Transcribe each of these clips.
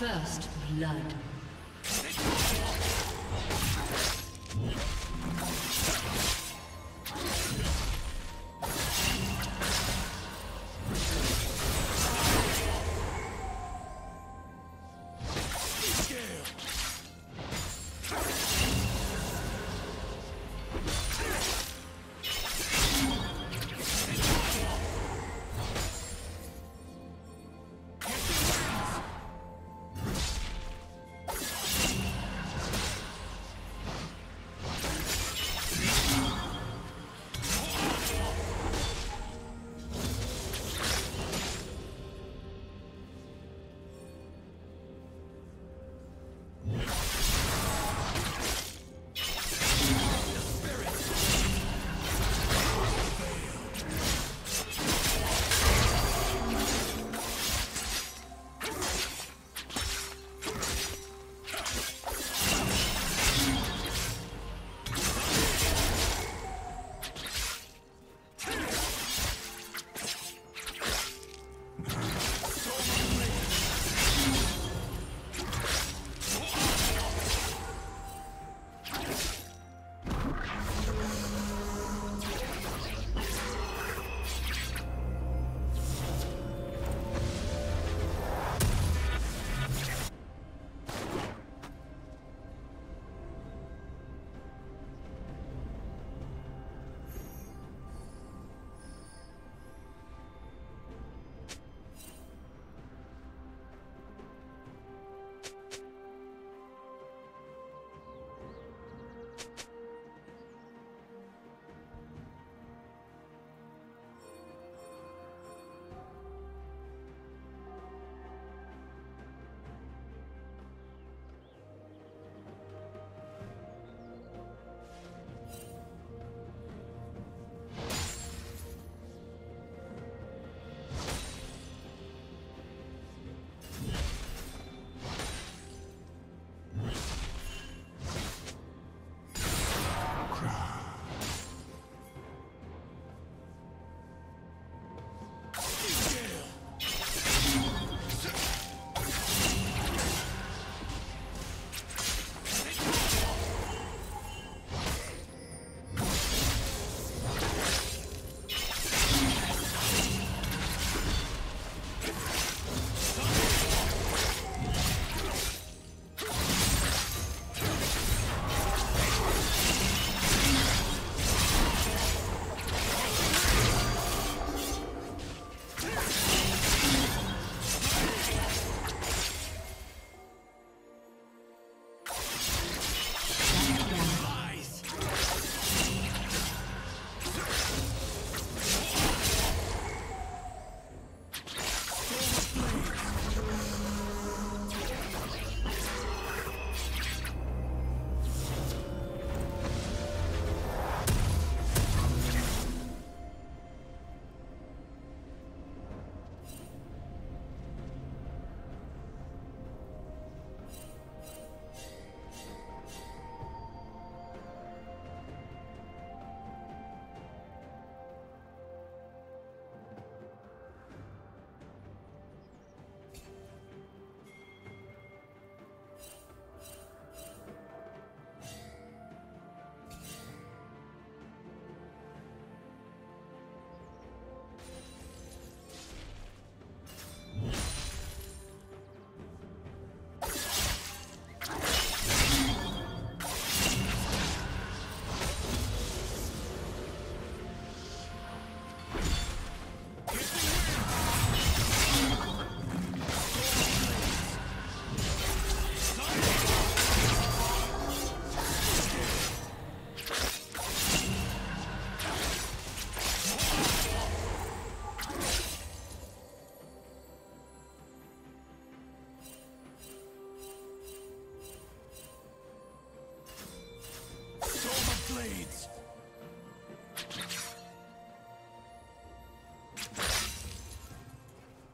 First blood.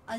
A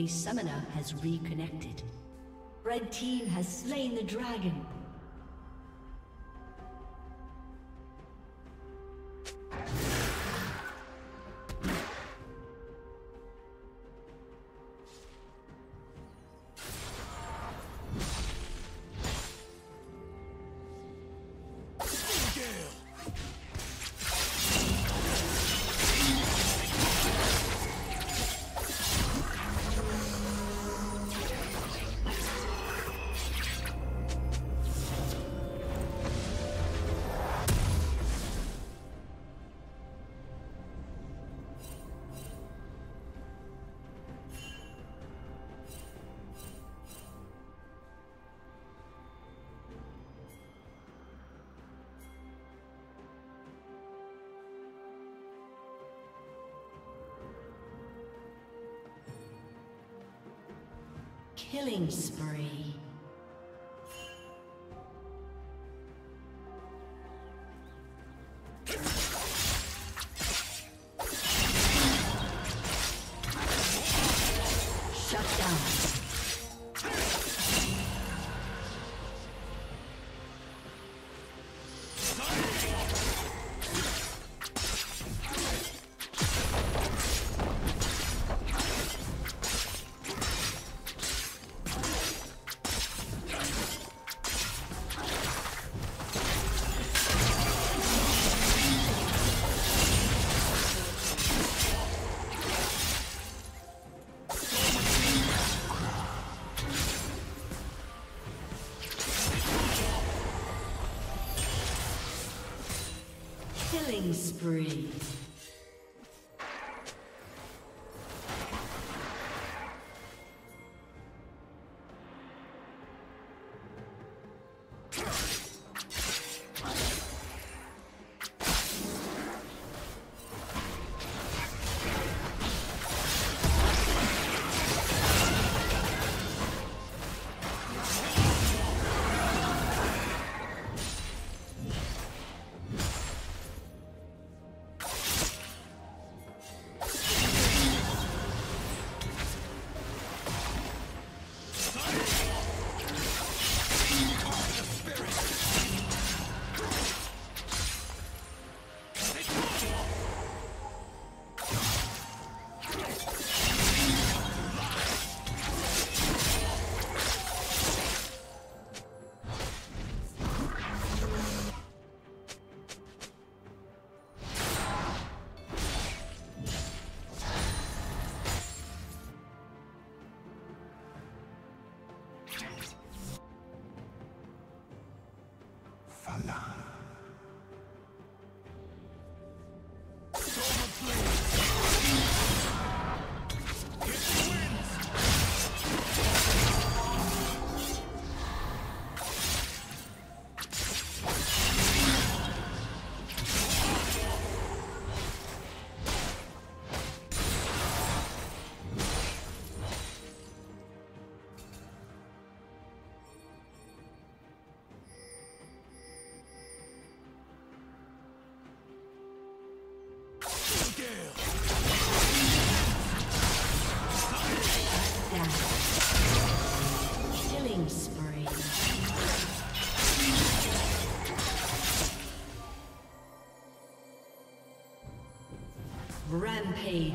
A summoner has reconnected. Red team has slain the dragon. Killing spree. Shut down. Killing spree. Rampage.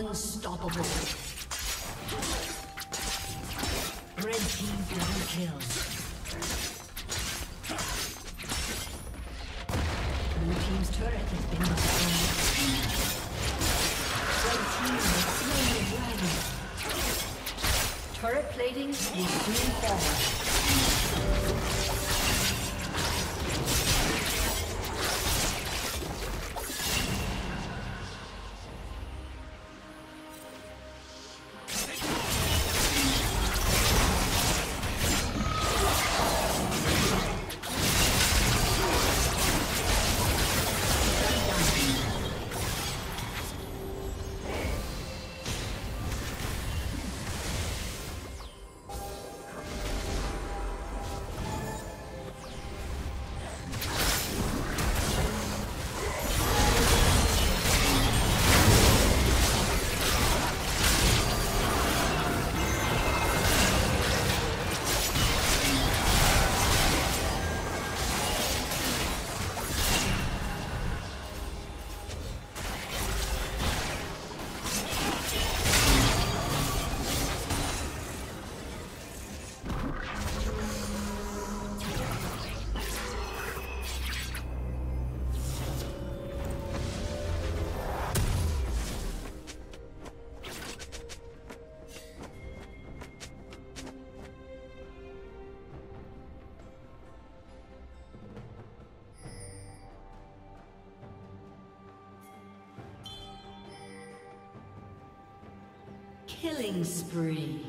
Unstoppable. Red team double kill. Blue team's turret has been destroyed. Red team has slain the dragon. Turret plating is being fallen. Killing spree.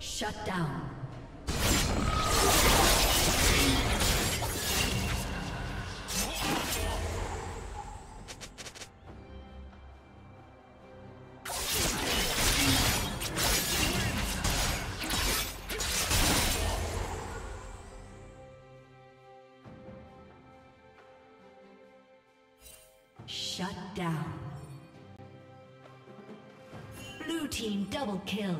Shut down. Shut down. Blue team double kill.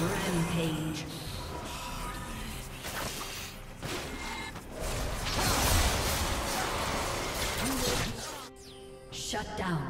Rampage. Shut down.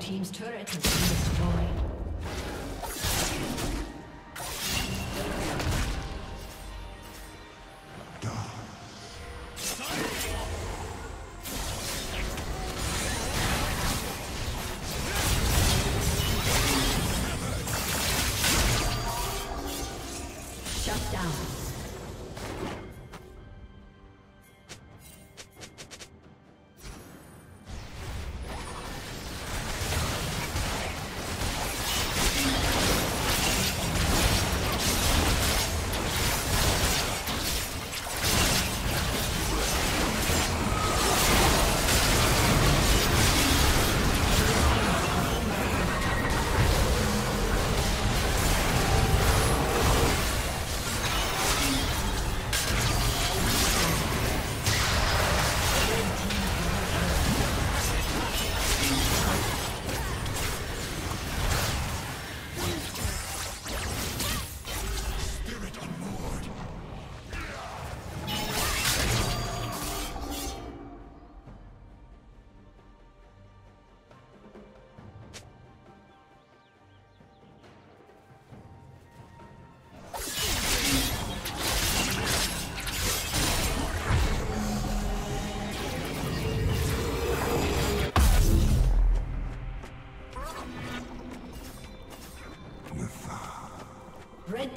Team's turret has been destroyed. Red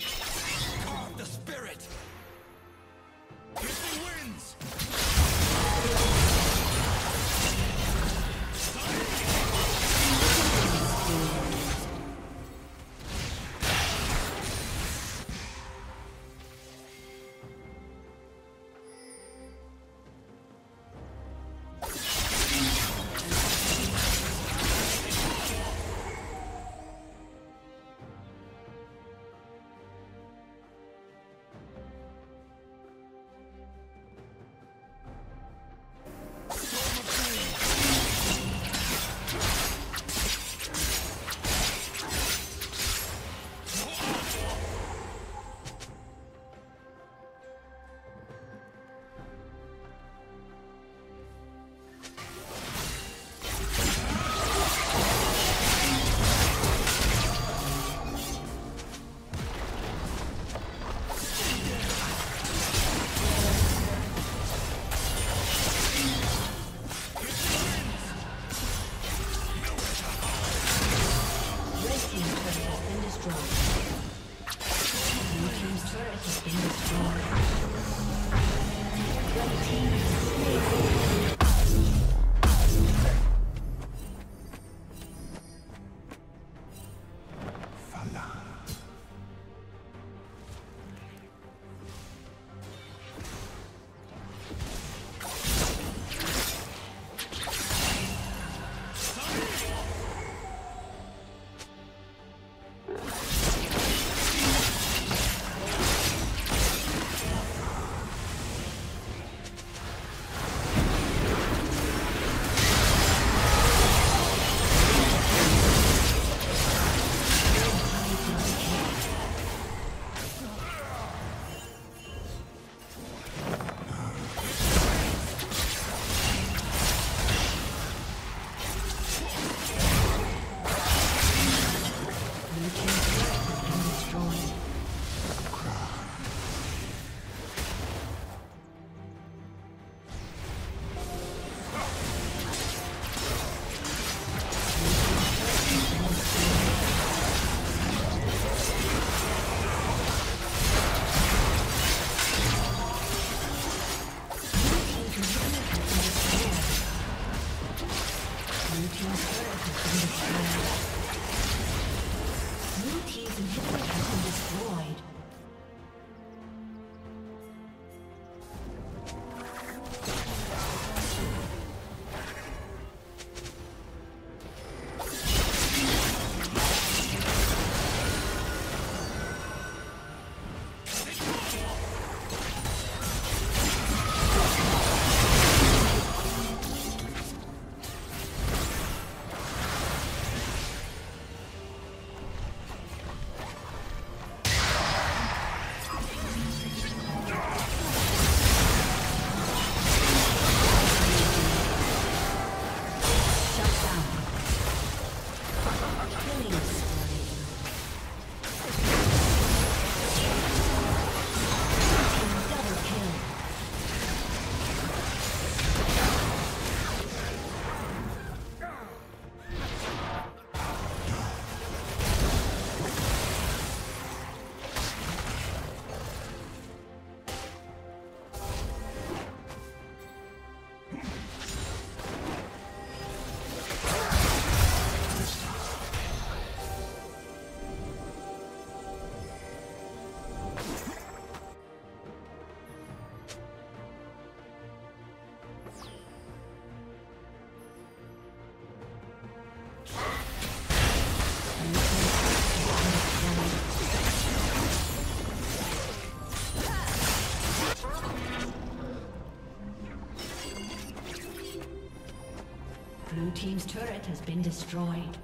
God, the spirit! If he wins! Blue team's turret has been destroyed.